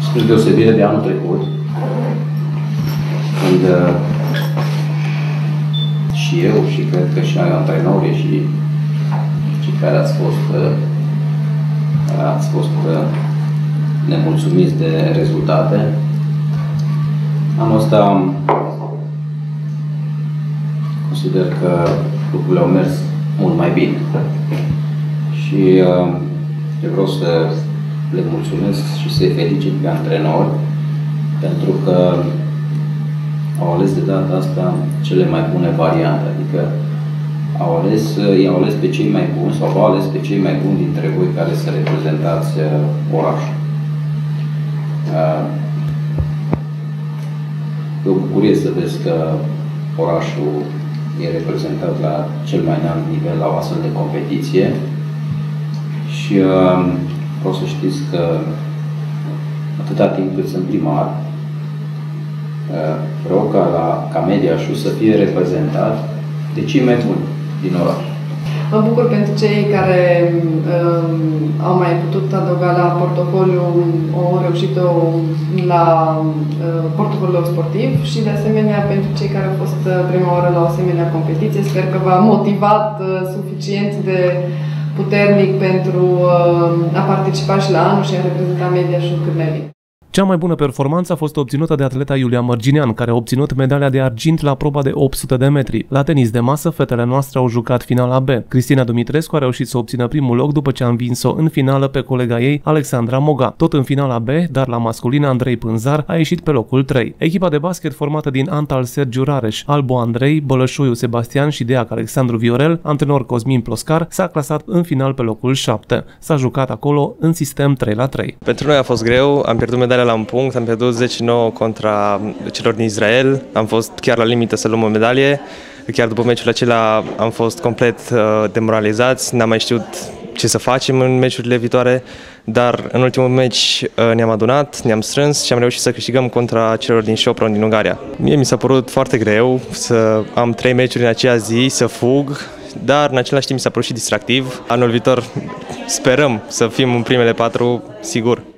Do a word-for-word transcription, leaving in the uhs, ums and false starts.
Spre deosebire de anul trecut, când și eu și cred că și antrenorii și cei care ați fost, ați fost nemulțumiți de rezultate, anul ăsta consider că lucrurile au mers mult mai bine. Și eu vreau să le mulțumesc și să-i felicit pe antrenori, pentru că au ales de data asta cele mai bune variante, adică au ales, i-au ales pe cei mai buni sau au ales pe cei mai buni dintre voi care să reprezentați orașul. E o bucurie să vezi că orașul e reprezentat la cel mai înalt nivel la o astfel de competiție și vreau să știți că atâta timp cât sunt primar, vreau ca, la, ca Mediașul să fie reprezentat de cei mai buni din oraș. Mă bucur pentru cei care um, au mai putut adăuga la portofoliu o reușită la uh, portofoliul sportiv și de asemenea pentru cei care au fost prima oară la o asemenea competiție. Sper că v-a motivat uh, suficient de puternic pentru uh, a participa și la anul și a reprezenta Mediașul cât mai bine. Cea mai bună performanță a fost obținută de atleta Iulia Mărginean, care a obținut medalia de argint la proba de opt sute de metri. La tenis de masă, fetele noastre au jucat finala B. Cristina Dumitrescu a reușit să obțină primul loc după ce a învins-o în finală pe colega ei, Alexandra Moga. Tot în finala B, dar la masculin, Andrei Pânzar a ieșit pe locul trei. Echipa de basket formată din Antal Sergiu Rareș, Albu Andrei, Bălășuiu Sebastian și Deac Alexandru Viorel, antrenor Cosmin Ploscar, s-a clasat în final pe locul șapte. S-a jucat acolo în sistem trei la trei. Pentru noi a fost greu, am pierdut medalia la un punct, am pierdut zece nouă contra celor din Israel, am fost chiar la limită să luăm o medalie, chiar după meciul acela am fost complet demoralizați, n-am mai știut ce să facem în meciurile viitoare, dar în ultimul meci ne-am adunat, ne-am strâns și am reușit să câștigăm contra celor din Șopron din Ungaria. Mie mi s-a părut foarte greu să am trei meciuri în aceea zi, să fug, dar în același timp mi s-a părut și distractiv. Anul viitor sperăm să fim în primele patru, sigur.